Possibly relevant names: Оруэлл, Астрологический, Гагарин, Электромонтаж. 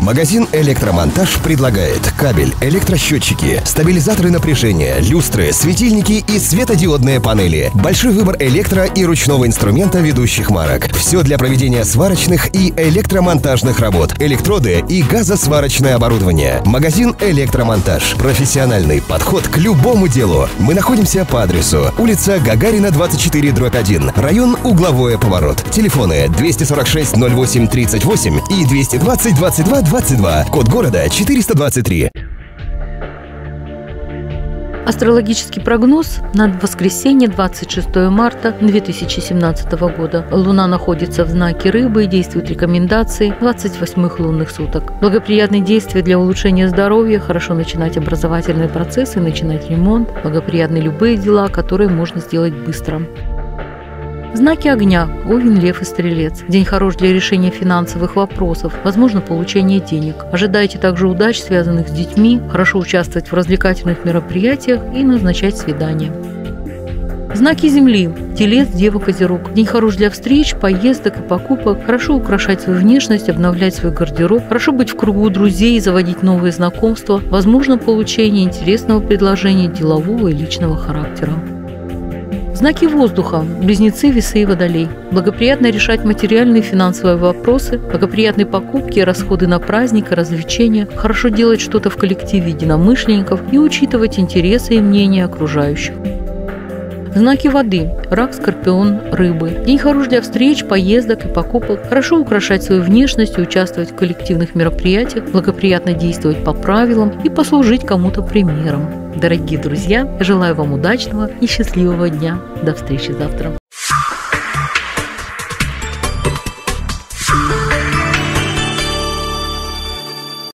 Магазин «Электромонтаж» предлагает кабель, электросчетчики, стабилизаторы напряжения, люстры, светильники и светодиодные панели. Большой выбор электро- и ручного инструмента ведущих марок. Все для проведения сварочных и электромонтажных работ, электроды и газосварочное оборудование. Магазин «Электромонтаж». Профессиональный подход к любому делу. Мы находимся по адресу: улица Гагарина, 24/1, район Угловое поворот. Телефоны 246 08 38 и 220 22 20. 22. Код города 423. Астрологический прогноз на воскресенье, 26 марта 2017 года. Луна находится в знаке Рыбы и действуют рекомендации 28-х лунных суток. Благоприятные действия для улучшения здоровья, хорошо начинать образовательные процессы, начинать ремонт, благоприятны любые дела, которые можно сделать быстро. Знаки огня – Овен, Лев и Стрелец. День хорош для решения финансовых вопросов, возможно получение денег. Ожидайте также удач, связанных с детьми, хорошо участвовать в развлекательных мероприятиях и назначать свидания. Знаки Земли – Телец, Дева, Козерог. День хорош для встреч, поездок и покупок. Хорошо украшать свою внешность, обновлять свой гардероб. Хорошо быть в кругу друзей, заводить новые знакомства. Возможно получение интересного предложения делового и личного характера. Знаки воздуха – Близнецы, Весы и Водолей. Благоприятно решать материальные и финансовые вопросы, благоприятные покупки, расходы на праздники, развлечения. Хорошо делать что-то в коллективе единомышленников и учитывать интересы и мнения окружающих. Знаки воды – Рак, Скорпион, Рыбы. День хорош для встреч, поездок и покупок. Хорошо украшать свою внешность и участвовать в коллективных мероприятиях, благоприятно действовать по правилам и послужить кому-то примером. Дорогие друзья, желаю вам удачного и счастливого дня. До встречи завтра.